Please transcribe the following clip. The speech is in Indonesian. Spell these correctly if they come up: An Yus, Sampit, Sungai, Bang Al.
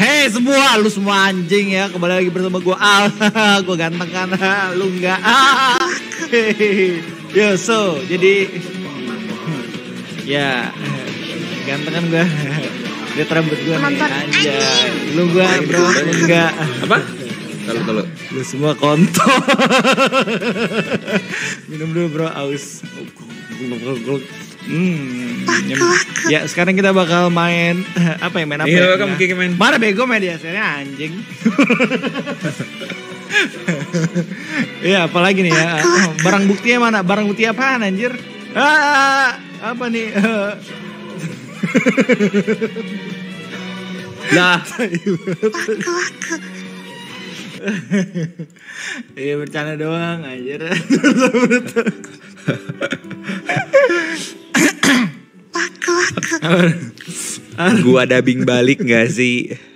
Hei semua, lu semua anjing ya, kembali lagi bersama gue Al. Gue ganteng kan, lu enggak. Yo, so, jadi ya, ganteng kan gue. Lihat rambut gue nih, anjay. Lu gue bro, enggak. Apa? Kalau lu semua kontol. Minum dulu bro, aus. Ya sekarang kita bakal main apa ya, main apa ya? Mana bego main biasanya anjing. Ya apalagi nih ya, barang buktinya mana? Barang bukti apaan anjir? Apa nih? Lah iya bercanda doang anjir. Gua dubbing balik gak sih?